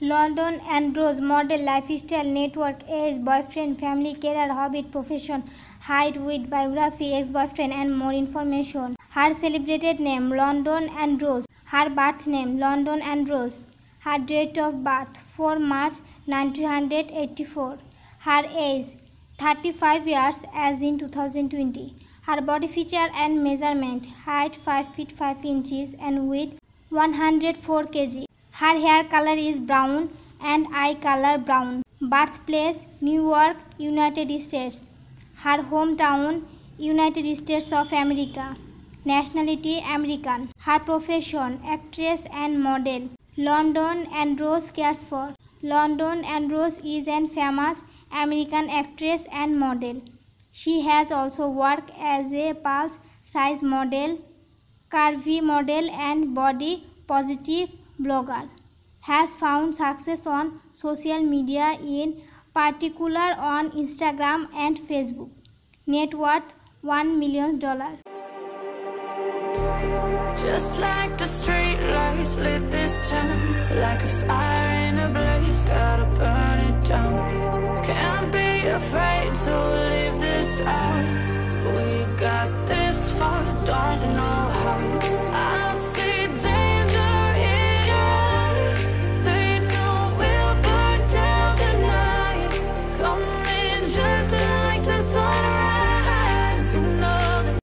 London Andrews model lifestyle network age boyfriend family career habit profession height weight biography ex boyfriend and more information. Her celebrated name London Andrews. Her birth name London Andrews. Her date of birth 4 March 1984. Her age 35 years as in 2020. Her body feature and measurement height 5 feet 5 inches and weight 104 kg. Her hair color is brown and eye color brown. Birthplace Newark, United States. Her hometown United States of America. Nationality American. Her profession actress and model. London Andrews cares for. London Andrews is an famous American actress and model. She has also worked as a pulse size model, curvy model and body positive blogger. Has found success on social media, in particular on Instagram and Facebook. Net worth $1 million. Just like the street lights lit this town, like a fire in a blaze, gotta burn it down. Can't be afraid to leave this out. We got this far, don't know how.